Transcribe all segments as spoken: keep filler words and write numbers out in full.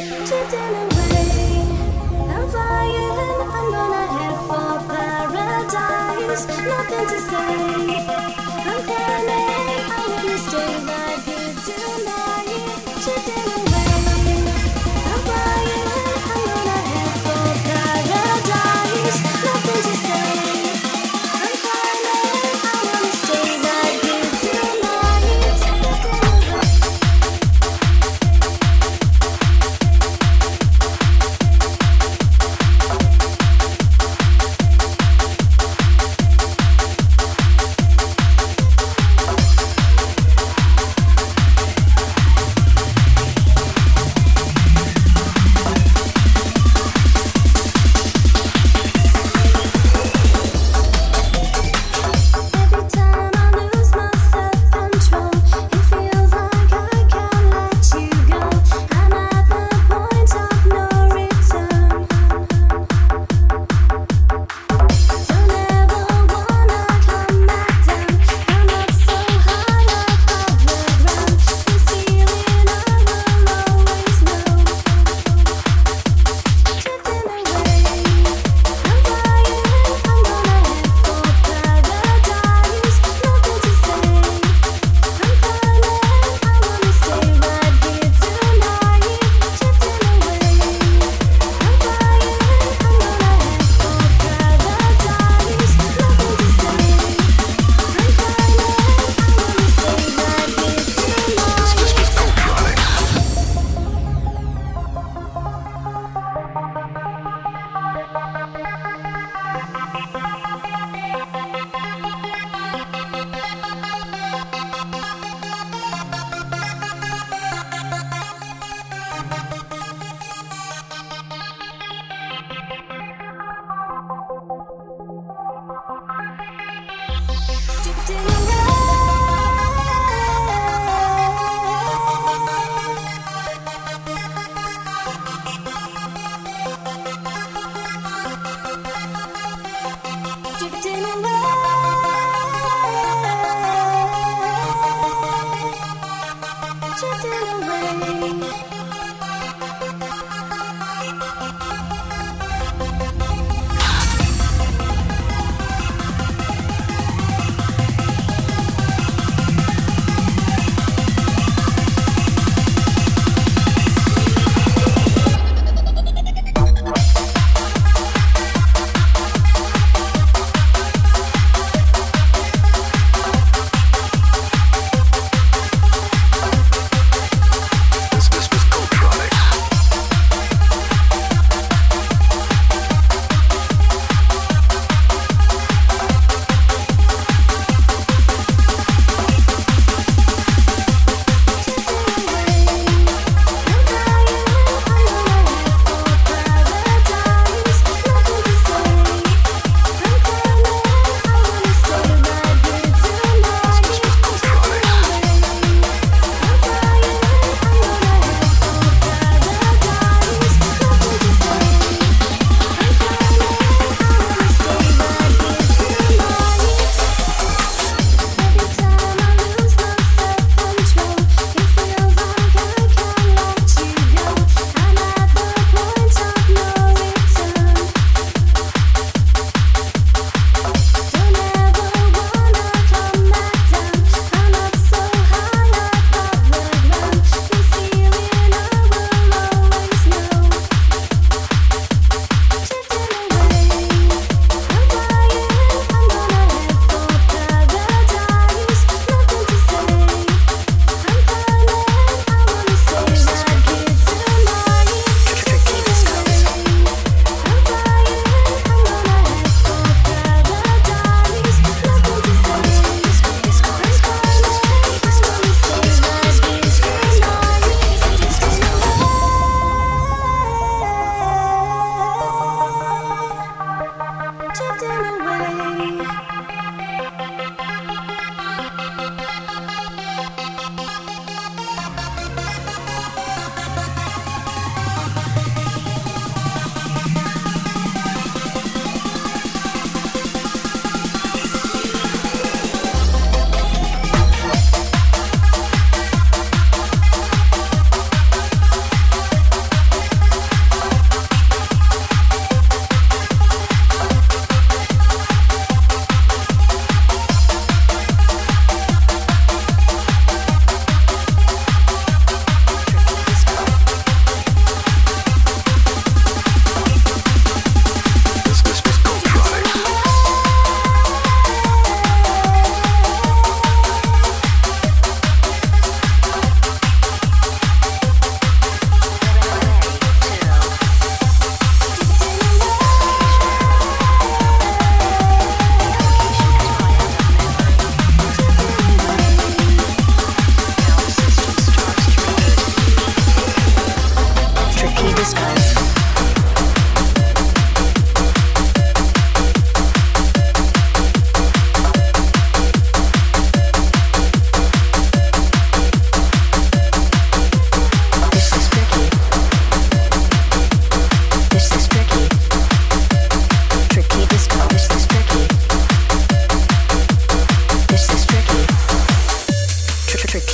drifting away. I'm flying, I'm gonna head for paradise. Nothing to say, I'm coming. I want to stay right here tonight. Drifting away, I'm flying, I'm gonna head for paradise. Nothing to say. This, this, this.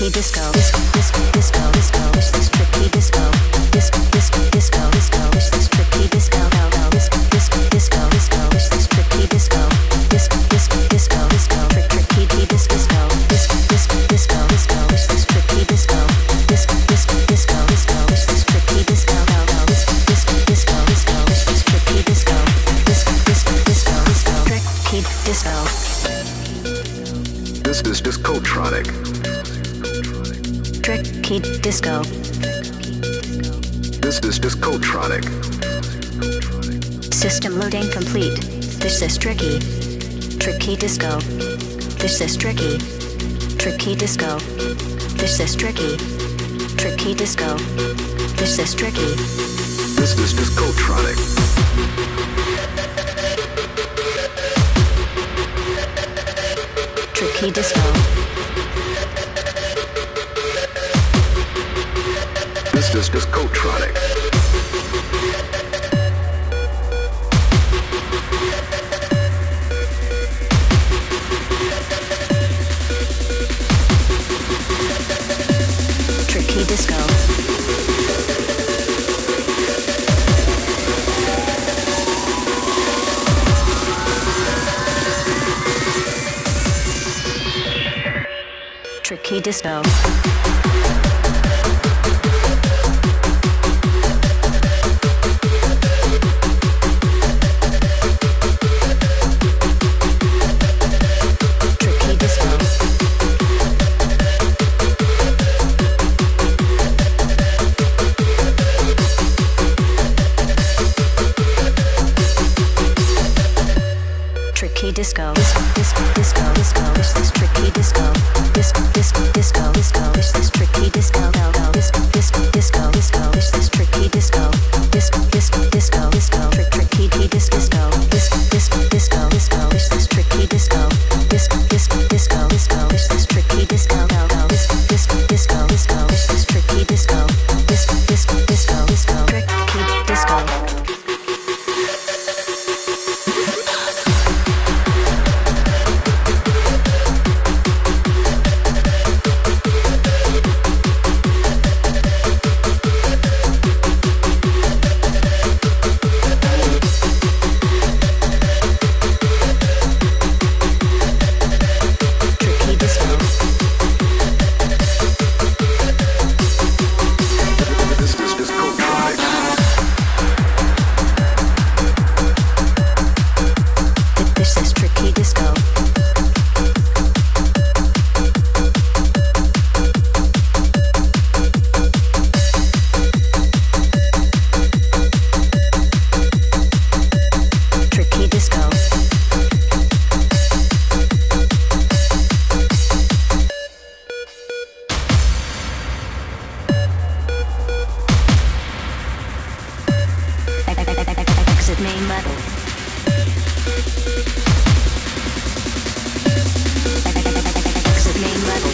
striptease disco, disco, disco, disco, disco, wish this striptease disco, disco, disco, disco, disco, wish this striptease disco, go, disco, disco, disco, disco, wish this striptease disco, disco, disco, disco, disco, trick, trick, tease disco, disco, disco, disco, disco, wish this striptease disco, disco, disco, disco, disco, wish this striptease disco, go, disco, disco, disco, disco, wish this striptease disco, disco, disco, disco, disco, trick, tease disco. This is Discotronic. Tricky disco. This is Discotronic. System loading complete. This is tricky. Tricky disco. This is tricky. Tricky disco. This is tricky. Tricky disco. This is tricky. This is Discotronic. Tricky disco. This is Discotronic. Tricky disco. Tricky disco. Tricky disco, disco, disco, disco, disco, wish this tricky disco, disco, disco, disco, disco, wish this tricky disco, go, go, disco, disco, disco, disco, wish this tricky disco, disco, disco, disco, disco, trick, tricky disco, disco, disco, disco, disco, wish this tricky disco, disco, disco, disco, disco, wish this tricky disco, go, go, disco, disco, disco, disco, wish this tricky disco, disco, disco, disco, disco, tricky disco. Main level. Exit main level.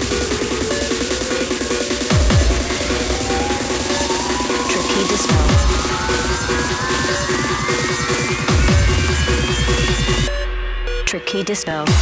Tricky disco. Tricky disco. This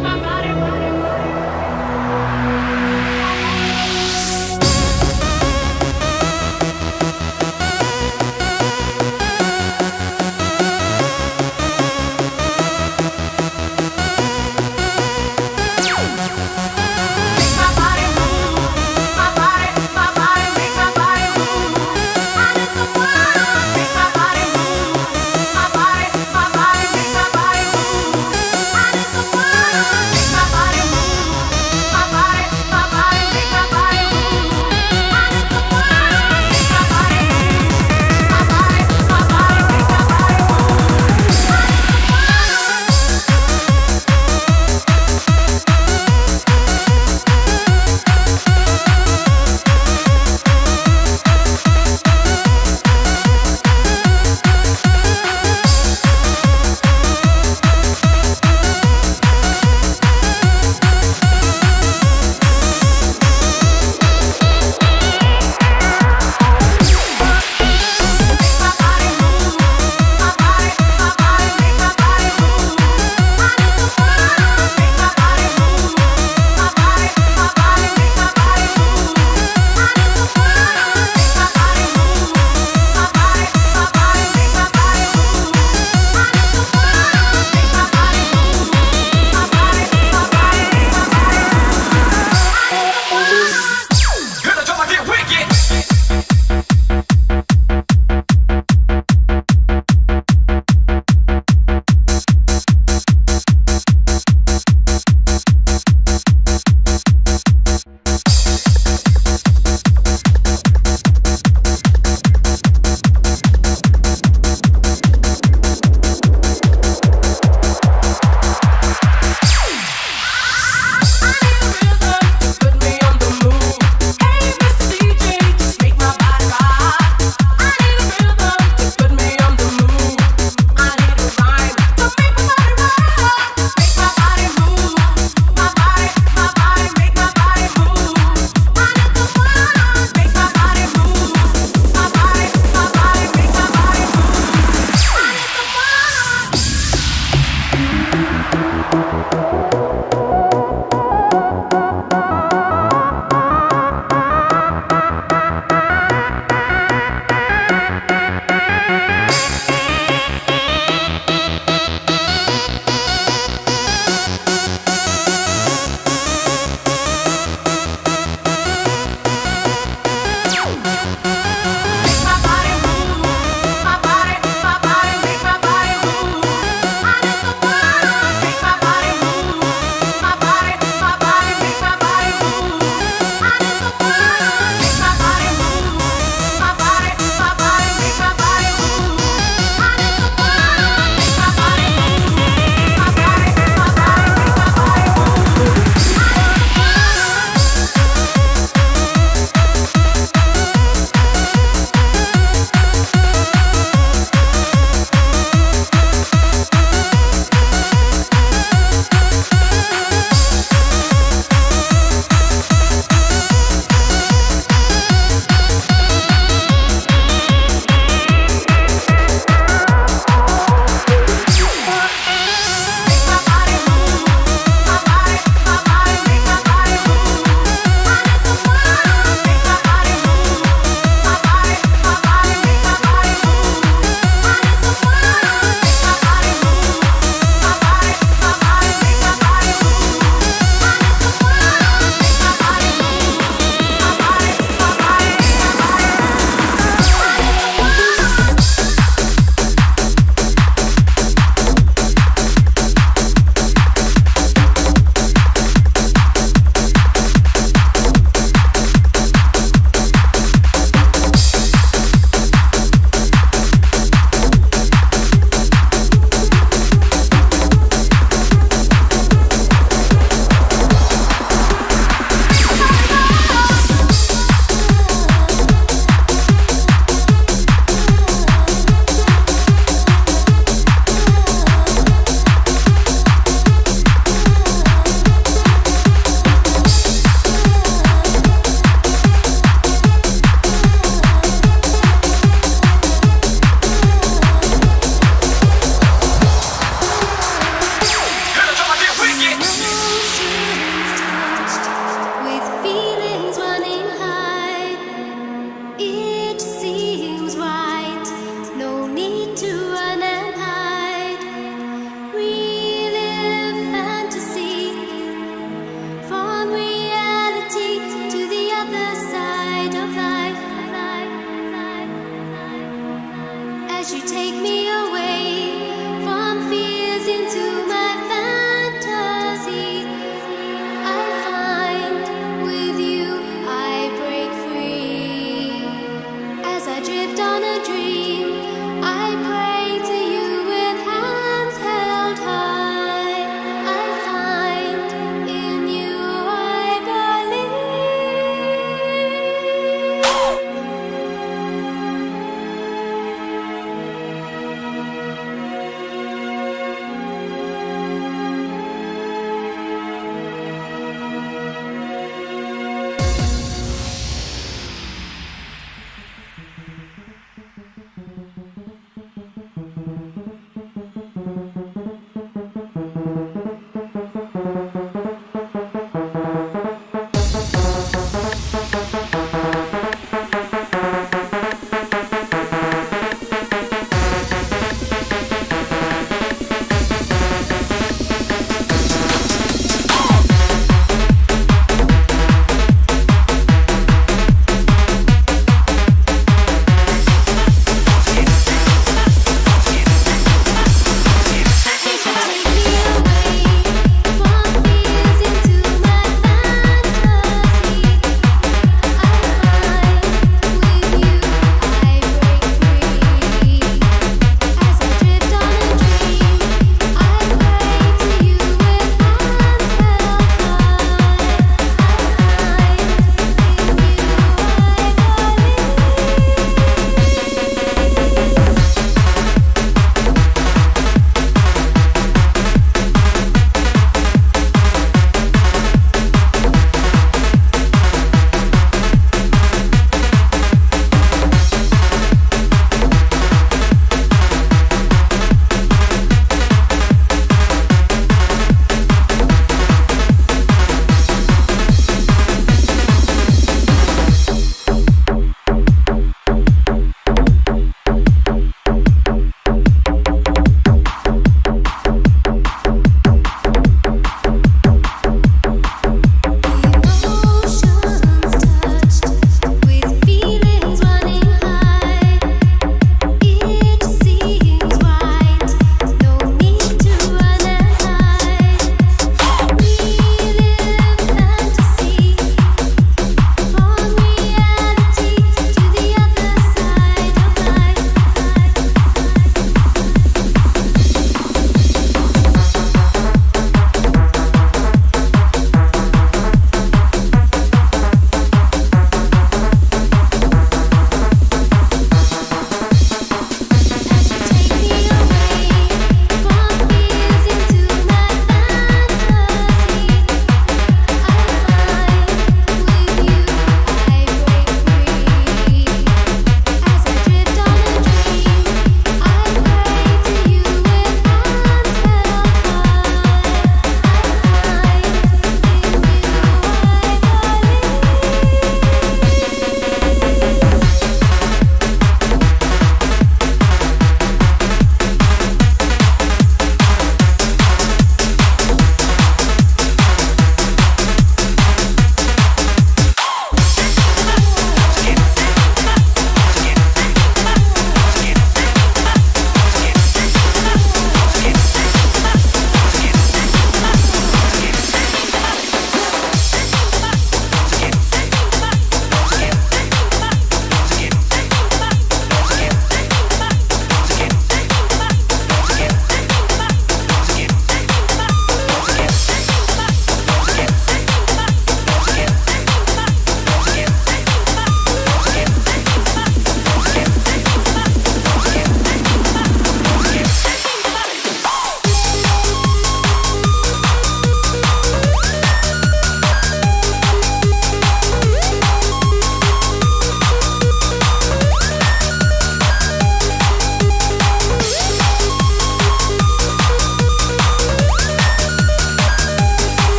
Bye.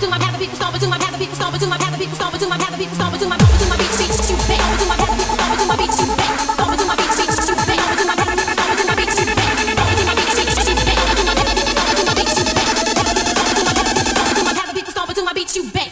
to my path, people stomp to my path, people stomp to my path, people stomp to my path, people stomp to my path, to my beach beach to pay over to my path, people stomp to my beach to pay over to my beach beach to pay over to my path, people stomp to my beach to pay over to my beach beach to pay over to my path, people stomp to my beach to pay over to my path, people stomp to my beach to pay.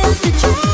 Just a joke.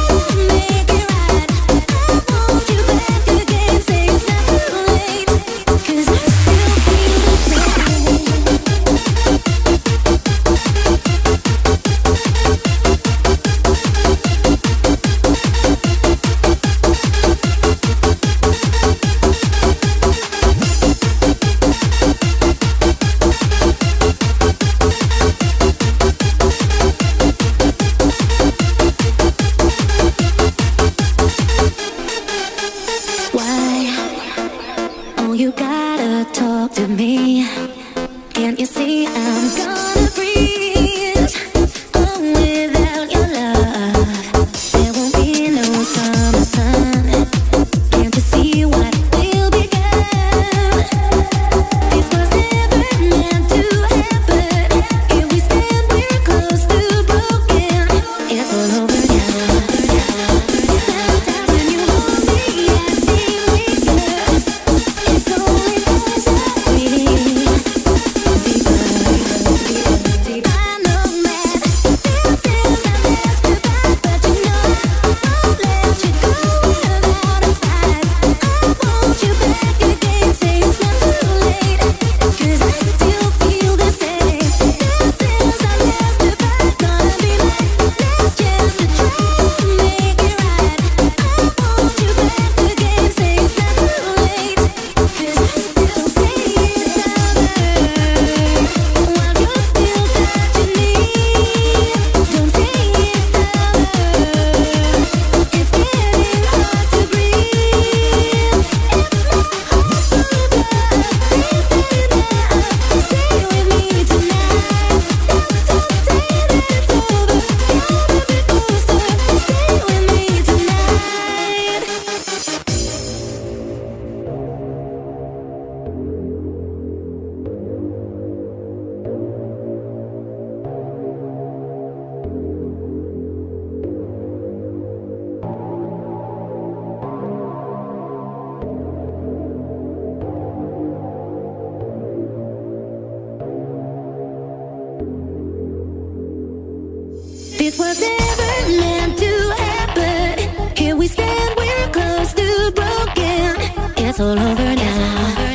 It's all over now.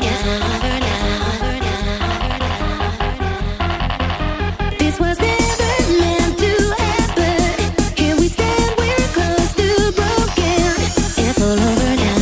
This was never meant to happen. Here we stand, we're close to broken. It's all over now.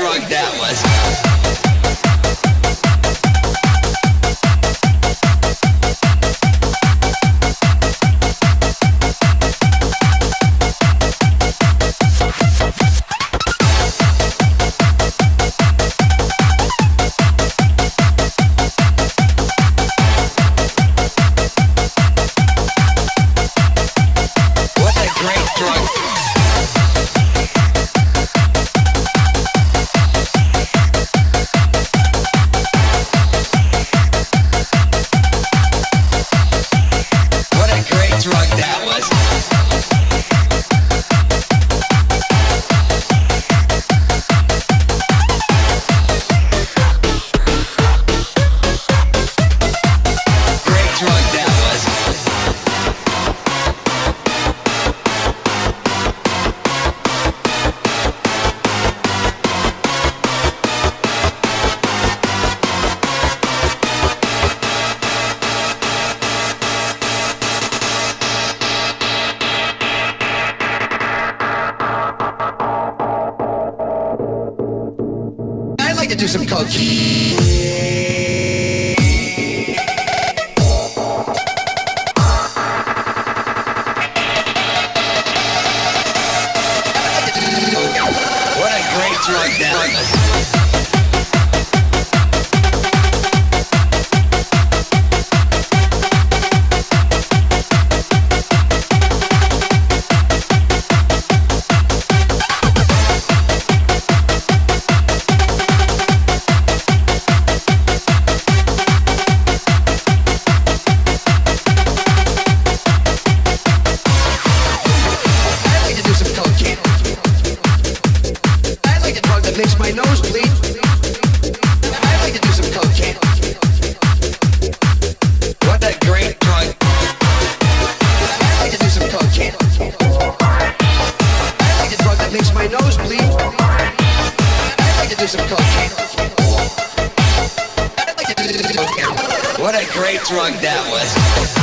drug that was. To do some coaching. Makes my nose bleed. I'd like to do some cocaine. What a great drug. I'd like to do some cocaine. I'd like a drug that makes my nose bleed. I'd like to do some cocaine. I'd like to do some cocaine. What a great drug that was.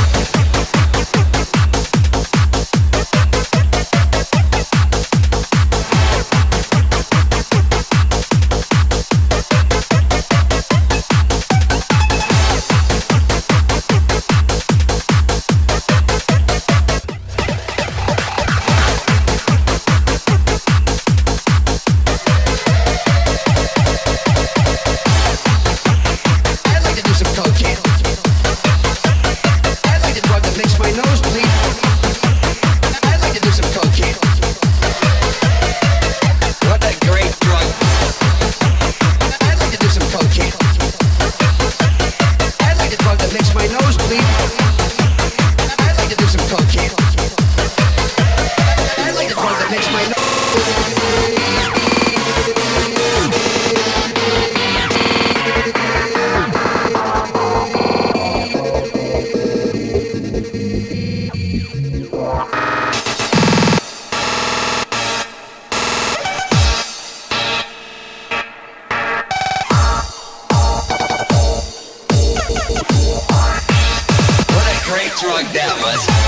What a great drug that was.